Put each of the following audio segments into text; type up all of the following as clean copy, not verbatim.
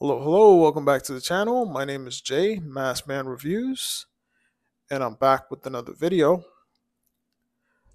Hello, welcome back to the channel. My name is Jay, Maskman Reviews, and I'm back with another video.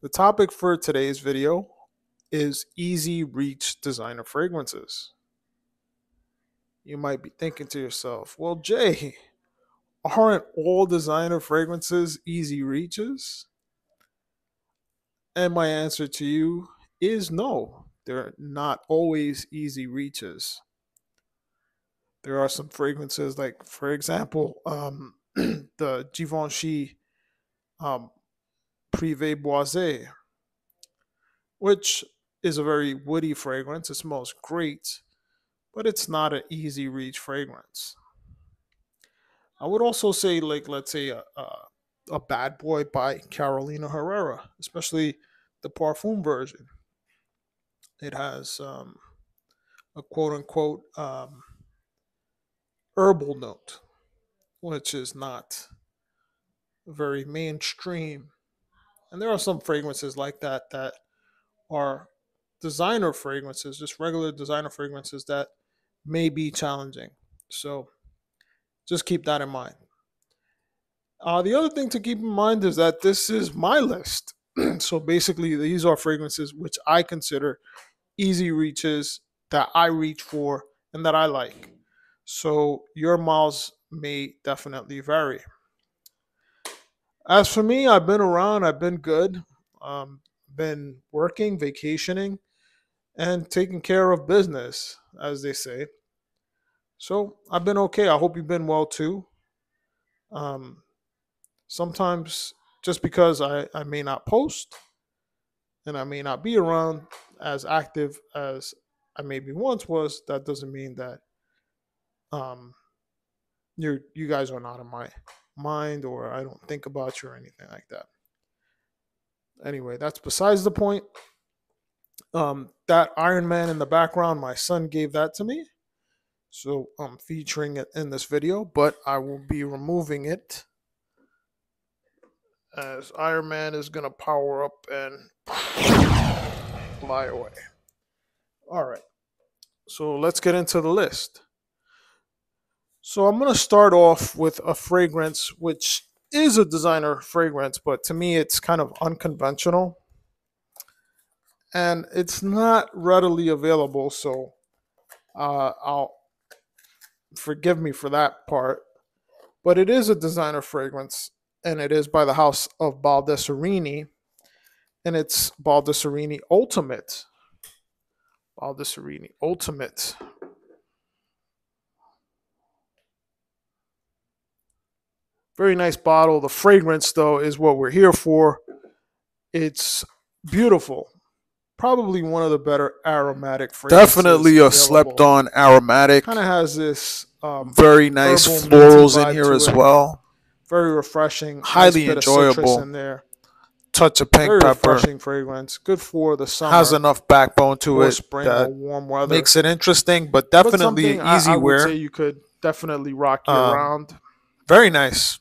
The topic for today's video is easy reach designer fragrances. You might be thinking to yourself, well, Jay, aren't all designer fragrances easy reaches? And my answer to you is no, they're not always easy reaches. There are some fragrances like, for example, the Givenchy Privé Boisé, which is a very woody fragrance. It smells great, but it's not an easy reach fragrance. I would also say, like, let's say a Bad Boy by Carolina Herrera, especially the Parfum version. It has a quote-unquote herbal note, which is not very mainstream. And there are some fragrances like that that are designer fragrances, just regular designer fragrances that may be challenging. So just keep that in mind. The other thing to keep in mind is that this is my list. So basically, these are fragrances which I consider easy reaches that I reach for and that I like. So your miles may definitely vary. As for me, I've been around, I've been good, been working, vacationing, and taking care of business, as they say. So I've been okay. I hope you've been well too. Sometimes just because I may not post and I may not be around as active as I maybe once was, that doesn't mean that you guys are not in my mind, or I don't think about you or anything like that. Anyway, that's besides the point. That Iron Man in the background, my son gave that to me, so I'm featuring it in this video, but I will be removing it as Iron Man is gonna power up and fly away. All right, so let's get into the list. So I'm going to start off with a fragrance which is a designer fragrance, but to me it's kind of unconventional and it's not readily available. So I'll forgive me for that part, but it is a designer fragrance and it is by the house of Baldessarini, and it's Baldessarini Ultimate. Baldessarini Ultimate. Very nice bottle. The fragrance, though, is what we're here for. It's beautiful. Probably one of the better aromatic fragrances. Definitely a slept-on aromatic. Kind of has this very nice florals in here as well. Very refreshing. Highly enjoyable. In there. Touch of pink pepper. Very refreshing fragrance. Good for the summer. Has enough backbone to it. Spring or warm weather. Makes it interesting, but definitely easy wear. I would say you could definitely rock year-round. Very nice.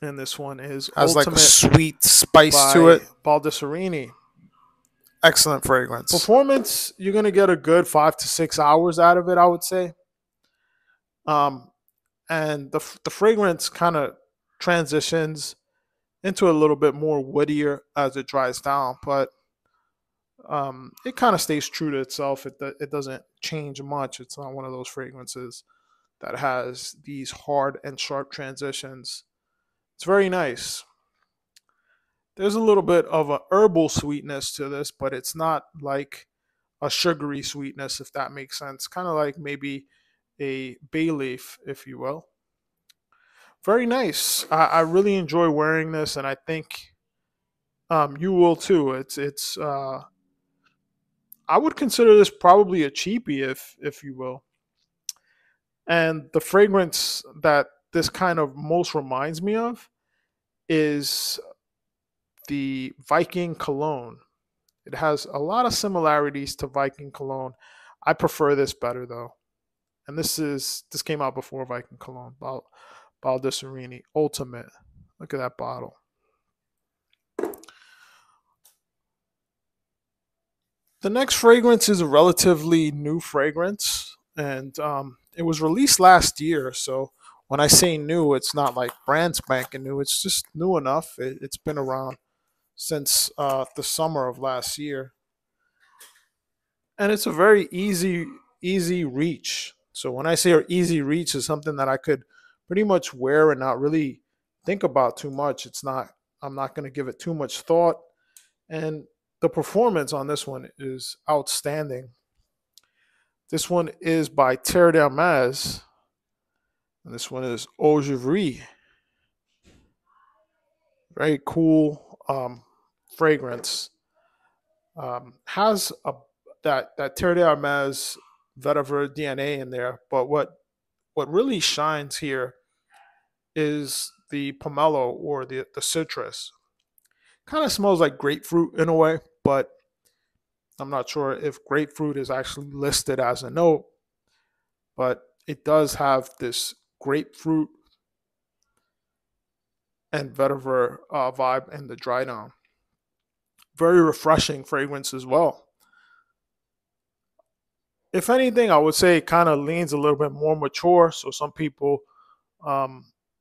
And this one is has Ultimate, like a sweet spice to it. Baldessarini. Excellent fragrance. Performance, you're going to get a good 5 to 6 hours out of it, I would say. And the fragrance kind of transitions into a little bit more woodier as it dries down. But it kind of stays true to itself. It doesn't change much. It's not one of those fragrances that has these hard and sharp transitions. It's very nice. There's a little bit of a herbal sweetness to this, but it's not like a sugary sweetness, if that makes sense. Kind of like maybe a bay leaf, if you will. Very nice. I really enjoy wearing this, and I think you will too. It's I would consider this probably a cheapie, if you will. And the fragrance that this kind of most reminds me of is the Viking cologne. It has a lot of similarities to Viking cologne. I prefer this better though. And this came out before Viking cologne. Baldessarini Ultimate. Look at that bottle. The next fragrance is a relatively new fragrance. And it was released last year, so when I say new, it's not like brand spanking new. It's just new enough. It's been around since the summer of last year. And it's a very easy reach. So when I say easy reach, is something that I could pretty much wear and not really think about too much. I'm not going to give it too much thought. And the performance on this one is outstanding. This one is by Terre d'Hermes, and this one is Eau Givree. Very cool fragrance. Has that Terre d'Hermes vetiver DNA in there, but what really shines here is the pomelo, or the citrus. Kind of smells like grapefruit in a way, but I'm not sure if grapefruit is actually listed as a note, but it does have this grapefruit and vetiver vibe in the dry down. Very refreshing fragrance as well. If anything, I would say it kind of leans a little bit more mature. So some people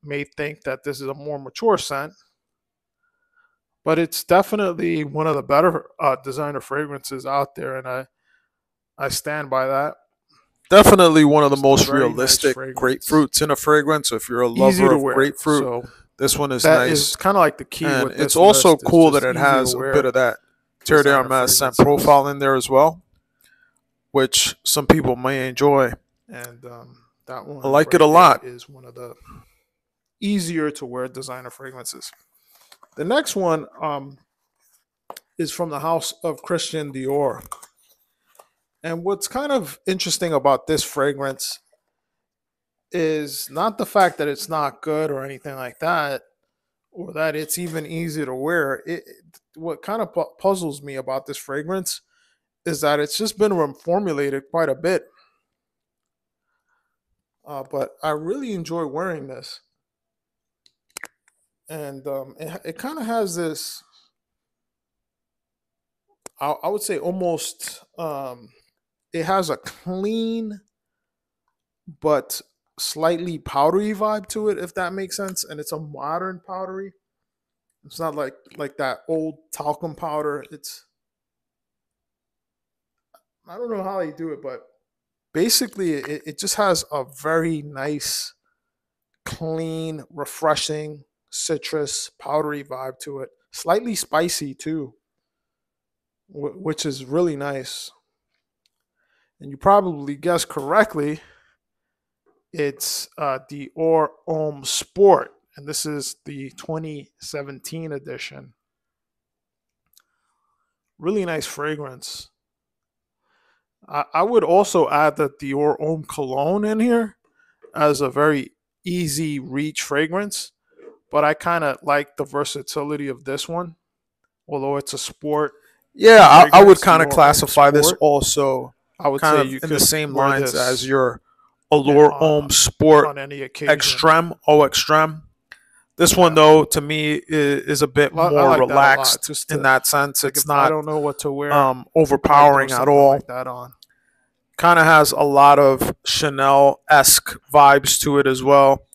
may think that this is a more mature scent, but it's definitely one of the better designer fragrances out there, and I stand by that. Definitely one of the most realistic grapefruits in a fragrance. If you're a lover of grapefruit, so this one is nice. It's kind of like the key. And it's also cool that it has a bit of that Terre d'Hermes scent profile in there as well, which some people may enjoy. And that one, I like it a lot. Is one of the easier to wear designer fragrances. The next one is from the house of Christian Dior. And what's kind of interesting about this fragrance is not the fact that it's not good or anything like that, or that it's even easy to wear. What kind of puzzles me about this fragrance is that it's just been reformulated quite a bit. But I really enjoy wearing this. And it kind of has this, I would say almost, it has a clean but slightly powdery vibe to it, if that makes sense. And it's a modern powdery. It's not like that old talcum powder. I don't know how they do it, but basically it just has a very nice, clean, refreshing, citrus powdery vibe to it, slightly spicy too, which is really nice. And you probably guessed correctly, it's Dior Homme Sport, and this is the 2017 edition. Really nice fragrance. I would also add the Dior Homme Cologne in here as a very easy reach fragrance. But I kind of like the versatility of this one, although it's a sport. Yeah, I would kind of classify this also. I would say you in the same lines as your Allure Homme Sport on any occasion. Extreme, Eau Extreme. This one, though, to me is a bit more relaxed in that sense. It's not, I don't know what to wear, overpowering at all. Kind of has a lot of Chanel-esque vibes to it as well.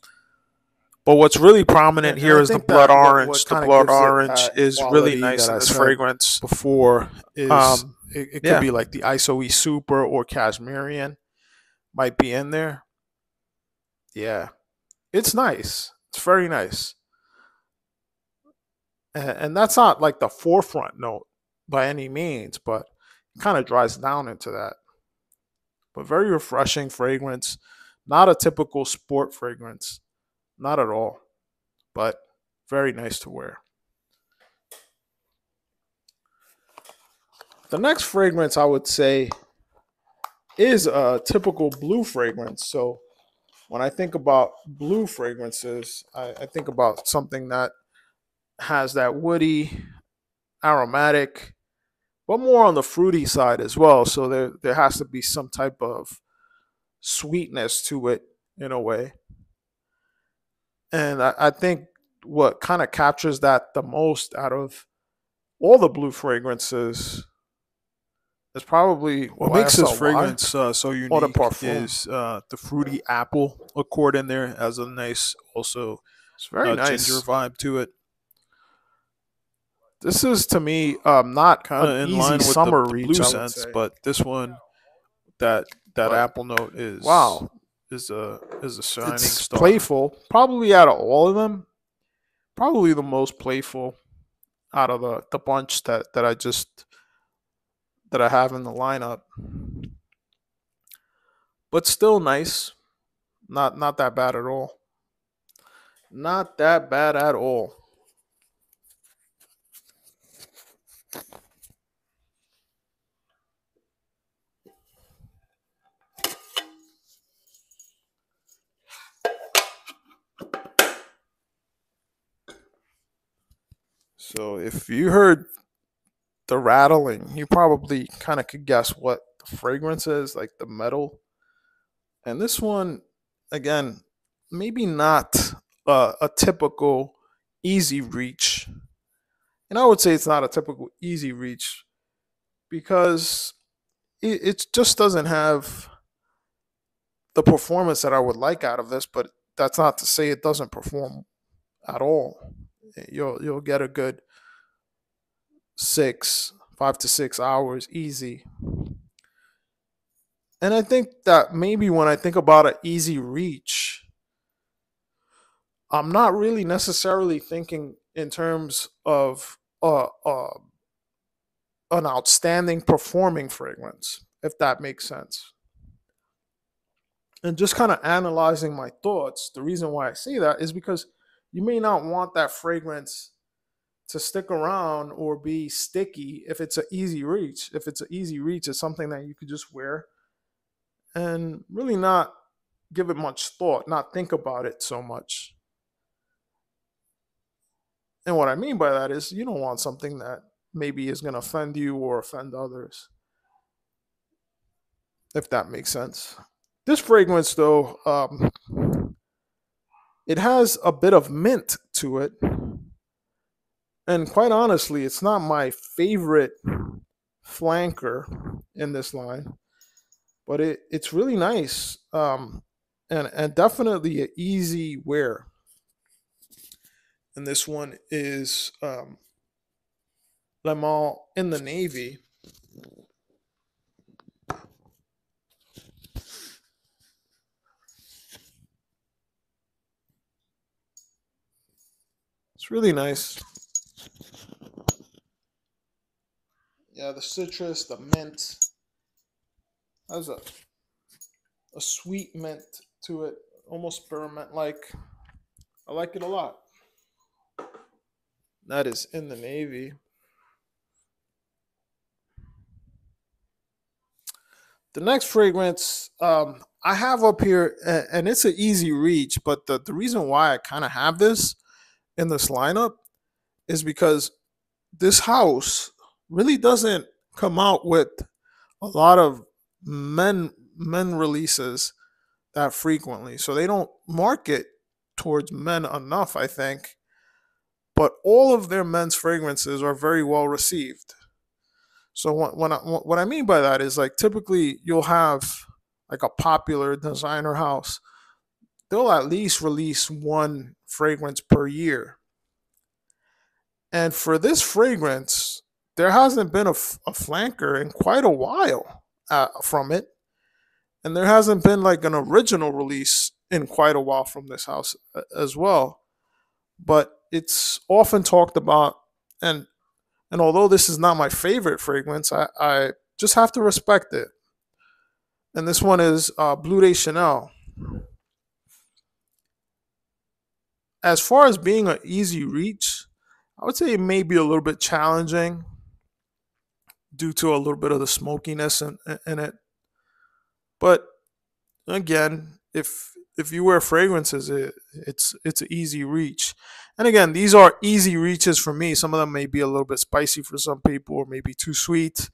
But what's really prominent here is the blood orange. The blood orange is really nice in this fragrance. Before is it could be like the ISO-E Super or Kashmirian might be in there. Yeah, it's nice. It's very nice, and that's not like the forefront note by any means, but it kind of dries down into that. But very refreshing fragrance, not a typical sport fragrance. Not at all, but very nice to wear. The next fragrance I would say is a typical blue fragrance. So when I think about blue fragrances, I think about something that has that woody, aromatic, but more on the fruity side as well. So there has to be some type of sweetness to it in a way. And I think what kind of captures that the most out of all the blue fragrances That's probably what makes this fragrance so unique is the fruity apple accord in there. Has a nice, also it's very nice ginger vibe to it. This is, to me, not kind of in line with the blue scents, but this one, that apple note is wow, is a shining star. Playful, probably out of all of them, probably the most playful out of the bunch that I have in the lineup. But still nice, not that bad at all. Not that bad at all. So if you heard the rattling, you probably kind of could guess what the fragrance is, like the metal. And this one, again, maybe not a typical easy reach. And I would say it's not a typical easy reach because it just doesn't have the performance that I would like out of this, but that's not to say it doesn't perform at all. You'll get a good 5 to 6 hours easy. And I think that maybe when I think about an easy reach, I'm not really necessarily thinking in terms of an outstanding performing fragrance, if that makes sense. And just kind of analyzing my thoughts, the reason why I say that is because you may not want that fragrance to stick around or be sticky if it's an easy reach. If it's an easy reach, it's something that you could just wear and really not give it much thought, not think about it so much. And what I mean by that is you don't want something that maybe is going to offend you or offend others, if that makes sense. This fragrance, though, it has a bit of mint to it. And quite honestly, it's not my favorite flanker in this line, but it's really nice and definitely an easy wear. And this one is Le Male in the Navy. It's really nice. Yeah, the citrus, the mint. Has a sweet mint to it, almost spearmint-like. I like it a lot. That is in the Navy. The next fragrance I have up here, and it's an easy reach, but the reason why I kind of have this in this lineup is because this house really doesn't come out with a lot of men releases that frequently. So they don't market towards men enough, I think. But all of their men's fragrances are very well received. So what I mean by that is, like, typically you'll have like a popular designer house. They'll at least release one fragrance per year. And for this fragrance, there hasn't been a flanker in quite a while from it. And there hasn't been like an original release in quite a while from this house as well. But it's often talked about, and although this is not my favorite fragrance, I just have to respect it. And this one is Bleu de Chanel. As far as being an easy reach, I would say it may be a little bit challenging due to a little bit of the smokiness in it. But again, if you wear fragrances, it's an easy reach. And again, these are easy reaches for me. Some of them may be a little bit spicy for some people or maybe too sweet.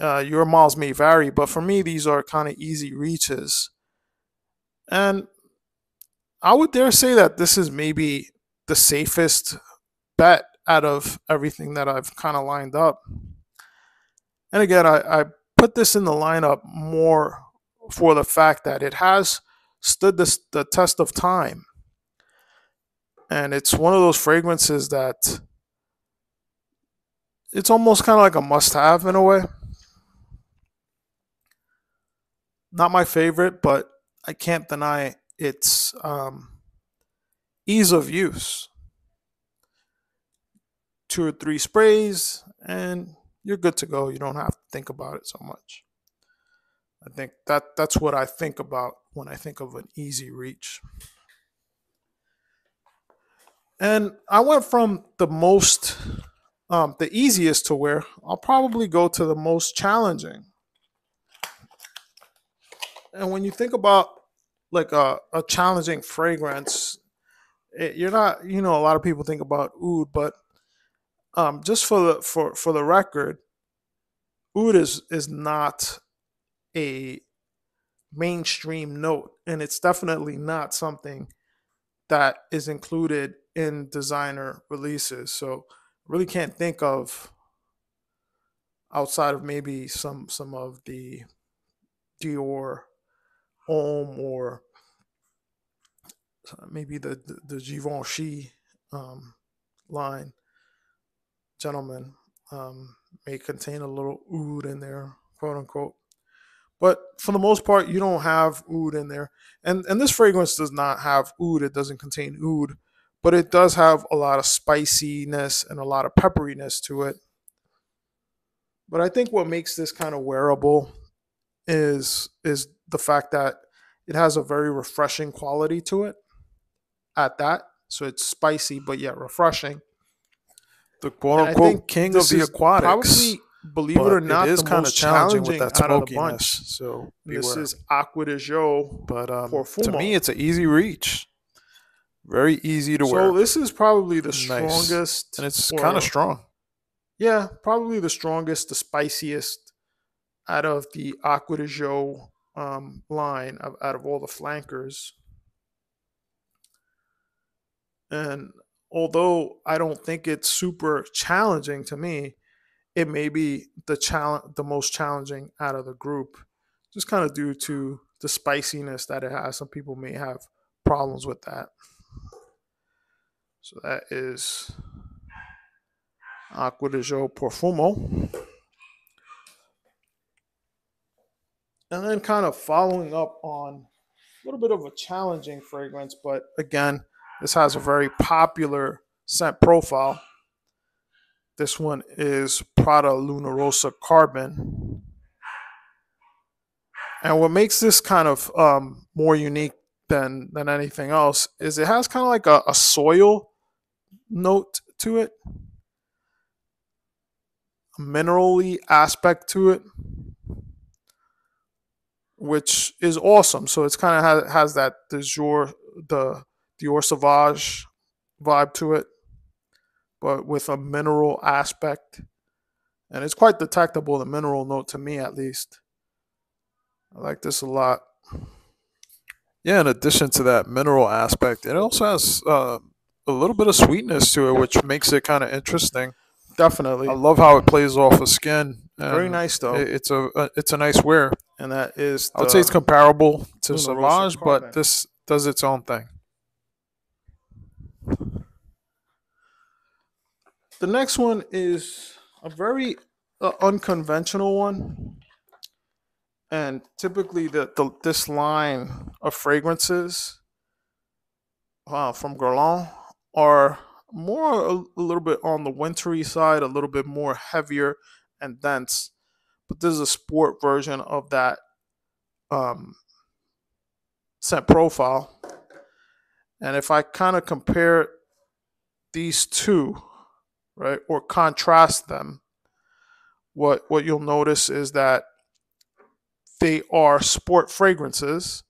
Your miles may vary, but for me, these are kind of easy reaches. And I would dare say that this is maybe the safest bet out of everything that I've kind of lined up. And again, I put this in the lineup more for the fact that it has stood the test of time. And it's one of those fragrances that it's almost kind of like a must-have in a way. Not my favorite, but I can't deny its ease of use. 2 or 3 sprays and you're good to go. You don't have to think about it so much. I think that's what I think about when I think of an easy reach. And I went from the most, the easiest to wear, I'll probably go to the most challenging. And when you think about like a challenging fragrance, you're not, you know, a lot of people think about oud, but just for the record, oud is not a mainstream note, and it's definitely not something that is included in designer releases. So really can't think of, outside of maybe some of the Dior Homme or maybe the Givenchy line, gentlemen, may contain a little oud in there, quote unquote. But for the most part, you don't have oud in there. And this fragrance does not have oud. It doesn't contain oud. But it does have a lot of spiciness and a lot of pepperiness to it. But I think what makes this kind of wearable is the fact that it has a very refreshing quality to it at that. So it's spicy, but yet refreshing. The quote-unquote king of the aquatics. Probably, believe it or not, it is kind of challenging with that smokiness. So this is Acqua di Giò Profumo. To me, it's an easy reach. Very easy to wear. So this is probably the strongest. And it's kind of strong. Yeah, probably the strongest, the spiciest out of the Acqua di Giò line, out of all the flankers. And although I don't think it's super challenging to me, it may be the most challenging out of the group, just kind of due to the spiciness that it has. Some people may have problems with that. So that is Acqua di Giò Profumo. And then kind of following up on a little bit of a challenging fragrance, but again, this has a very popular scent profile. This one is Prada Luna Rossa Carbon. And what makes this kind of more unique than anything else is it has kind of like a soil note to it, a minerally aspect to it, which is awesome. So it's kind of has that the Dior Sauvage vibe to it, but with a mineral aspect. And it's quite detectable, the mineral note, to me at least. I like this a lot. Yeah, in addition to that mineral aspect, it also has a little bit of sweetness to it, which makes it kind of interesting. Definitely. I love how it plays off of skin. Very nice, though. It's a nice wear. And that is... I would say it's comparable to Sauvage, but this does its own thing. The next one is a very unconventional one. And typically this line of fragrances from Guerlain are more a little bit on the wintry side, a little bit more heavier and dense. But this is a sport version of that scent profile. And if I kind of compare these two, right, or contrast them, what you'll notice is that they are sport fragrances.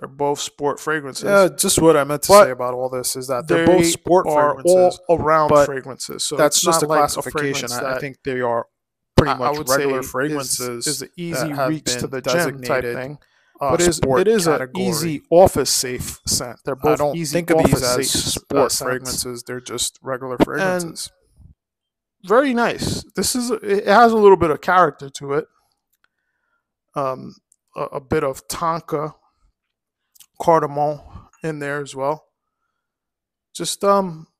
They're both sport fragrances. Yeah, just what I meant to say about all this is that they're both sport fragrances, all-around fragrances. So that's just a classification. I think they are pretty much regular fragrances. Is the easy reach to the gym type thing. But it is an easy office-safe scent. They're both easy. I don't think of these as sport fragrances. They're just regular fragrances. very nice. This is, it has a little bit of character to it. A bit of Tonka cardamom in there as well. Just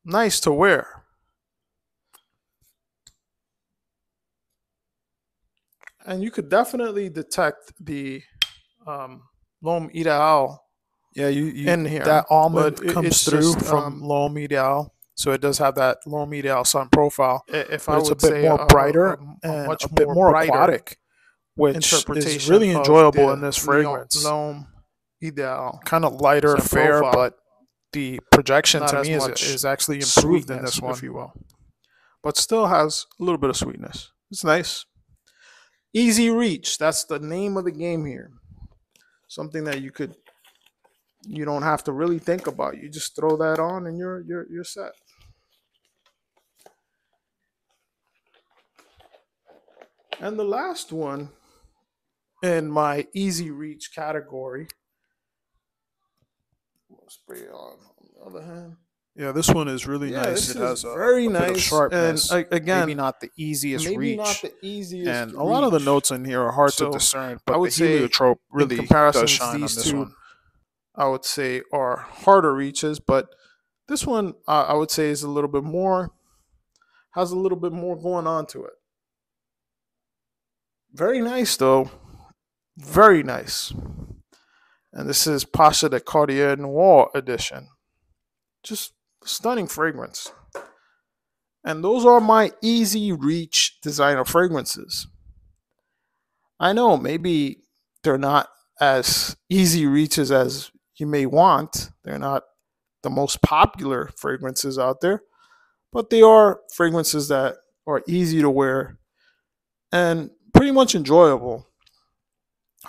nice to wear. And you could definitely detect the L'Homme Ideal in here. That almond comes through from L'Homme Ideal. So it does have that L'Homme Ideal Sun profile. If I would it's a bit more brighter and a bit more aquatic, which is really enjoyable in this fragrance. L'Homme Ideal. Kind of lighter, fair, but the projection to me is actually improved in this one, if you will. But still has a little bit of sweetness. It's nice. Easy reach. That's the name of the game here. Something that you don't have to really think about. You just throw that on and you're set. And the last one in my easy reach category. Spray it on the other hand. Yeah, this one is really nice. This is very nice. And again, maybe not the easiest reach. Maybe not the easiest. And a lot of the notes in here are hard to discern, but I would say heliotrope really does shine on this one. I would say are harder reaches, but this one I would say is a little bit more, has a little bit more going on to it. Very nice though. Very nice. And this is Pasha de Cartier Noire edition. Just stunning fragrance. And those are my easy reach designer fragrances. I know maybe they're not as easy reaches as you may want. They're not the most popular fragrances out there, but they are fragrances that are easy to wear and pretty much enjoyable.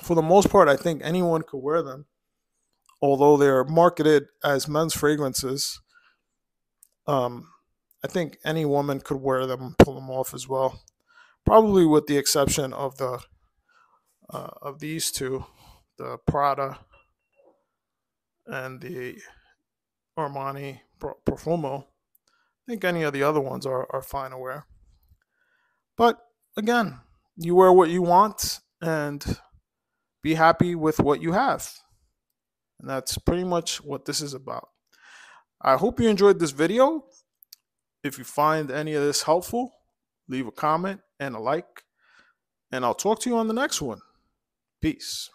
For the most part, I think anyone could wear them. Although they're marketed as men's fragrances, I think any woman could wear them and pull them off as well. Probably with the exception of the of these two, the Prada and the Armani Profumo. I think any of the other ones are fine to wear. But again, you wear what you want and be happy with what you have. And that's pretty much what this is about. I hope you enjoyed this video. If you find any of this helpful, leave a comment and a like. And I'll talk to you on the next one. Peace.